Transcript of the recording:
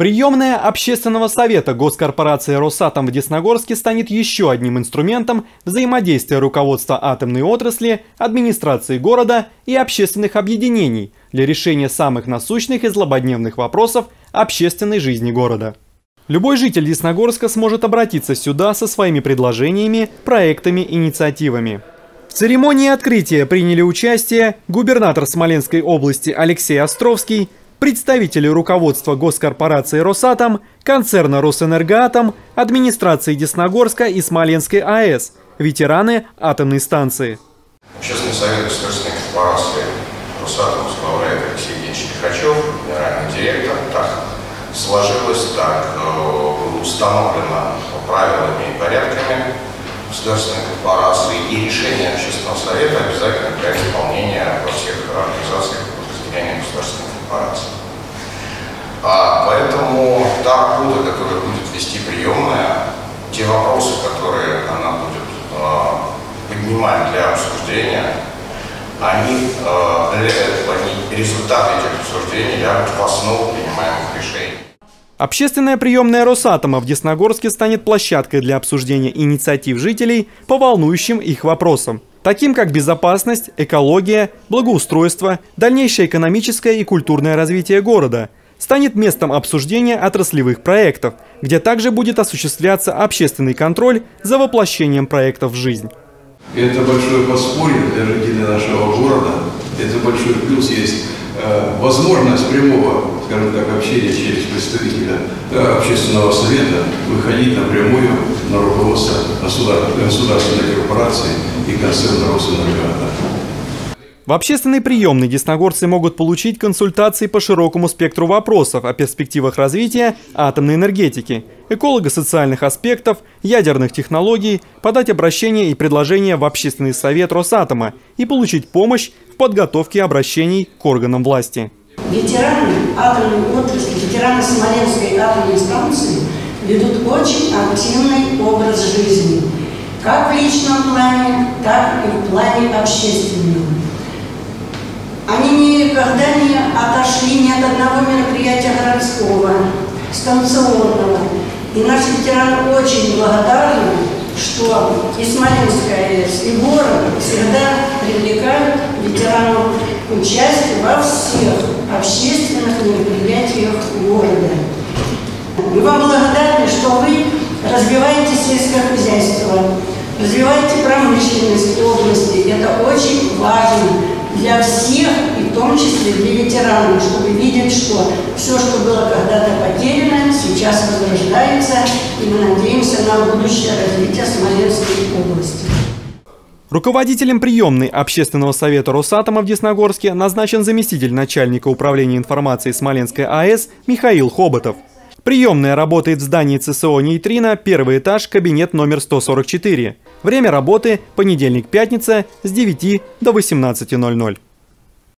Приемная Общественного совета госкорпорации «Росатом» в Десногорске станет еще одним инструментом взаимодействия руководства атомной отрасли, администрации города и общественных объединений для решения самых насущных и злободневных вопросов общественной жизни города. Любой житель Десногорска сможет обратиться сюда со своими предложениями, проектами, инициативами. В церемонии открытия приняли участие губернатор Смоленской области Алексей Островский, представители руководства госкорпорации «Росатом», концерна «Росэнергоатом», администрации Десногорска и Смоленской АЭС, ветераны атомной станции. Общественный совет государственной корпорации «Росатом» возглавляет Алексей Ильич Пихачёв, генеральный директор. Так сложилось, так установлено правилами и порядками государственной корпорации, и решение общественного совета обязательно для исполнения во всех организациях подразделения государственной корпорации. Поэтому та работа, которая будет вести приемная, те вопросы, которые она будет поднимать для обсуждения, они результаты этих обсуждений лягут в основу принимаемых решений. Общественная приемная «Росатома» в Десногорске станет площадкой для обсуждения инициатив жителей по волнующим их вопросам, таким как безопасность, экология, благоустройство, дальнейшее экономическое и культурное развитие города. Станет местом обсуждения отраслевых проектов, где также будет осуществляться общественный контроль за воплощением проектов в жизнь. Это большое подспорье для жителей нашего города. Это большой плюс есть. Возможность прямого, скажем так, общения через представителя общественного совета, выходить напрямую на руководство государственной корпорации и концерна «Росэнергоатом». В общественной приемной десногорцы могут получить консультации по широкому спектру вопросов о перспективах развития атомной энергетики, эколого-социальных аспектов, ядерных технологий, подать обращения и предложения в Общественный совет «Росатома» и получить помощь в подготовке обращений к органам власти. Ветераны атомной отрасли, ветераны Смоленской атомной станции ведут очень активный образ жизни, как в личном плане, так и в плане общественного. Они никогда не отошли ни от одного мероприятия городского, станционного. И наши ветераны очень благодарны, что и Смоленская АЭС, и город всегда привлекают ветеранов к участию во всех общественных мероприятиях города. Мы вам благодарны, что вы развиваете сельское хозяйство, развиваете промышленность в области. Это очень важно для всех, и в том числе для ветеранов, чтобы видеть, что все, что было когда-то потеряно, сейчас возрождается, и мы надеемся на будущее развитие Смоленской области. Руководителем приемной Общественного совета «Росатома» в Десногорске назначен заместитель начальника управления информацией Смоленской АЭС Михаил Хоботов. Приемная работает в здании ЦСО «Нейтрино», первый этаж, кабинет номер 144. Время работы – понедельник-пятница с 9 до 18:00.